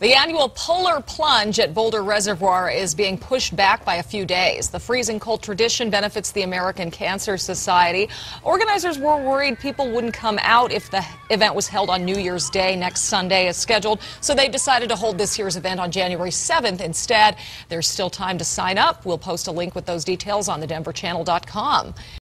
The annual polar plunge at Boulder Reservoir is being pushed back by a few days. The freezing cold tradition benefits the American Cancer Society. Organizers were worried people wouldn't come out if the event was held on New Year's Day next Sunday as scheduled, so they decided to hold this year's event on January 7th instead. There's still time to sign up. We'll post a link with those details on the DenverChannel.com.